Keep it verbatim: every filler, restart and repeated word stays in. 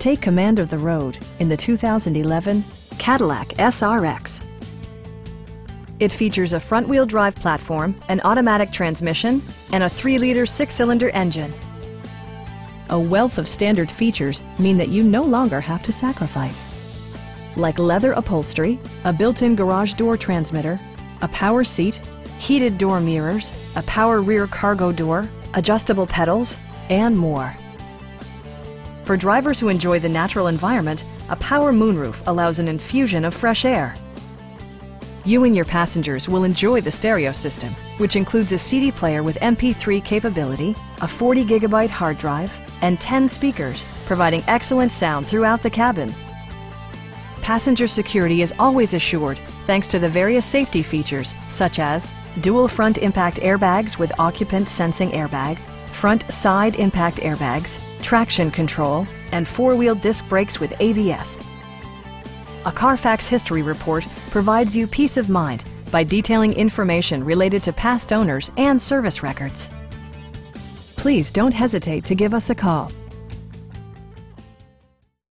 Take command of the road in the two thousand eleven Cadillac S R X. It features a front-wheel drive platform, an automatic transmission, and a three liter six-cylinder engine. A wealth of standard features mean that you no longer have to sacrifice, like leather upholstery, a built-in garage door transmitter, a power seat, heated door mirrors, a power rear cargo door, adjustable pedals, and more. For drivers who enjoy the natural environment, a power moonroof allows an infusion of fresh air. You and your passengers will enjoy the stereo system, which includes a C D player with M P three capability, a forty gigabyte hard drive, and ten speakers, providing excellent sound throughout the cabin. Passenger security is always assured thanks to the various safety features, such as dual front impact airbags with occupant sensing airbag, front side impact airbags, traction control, and four-wheel disc brakes with A B S. A Carfax history report provides you peace of mind by detailing information related to past owners and service records. Please don't hesitate to give us a call.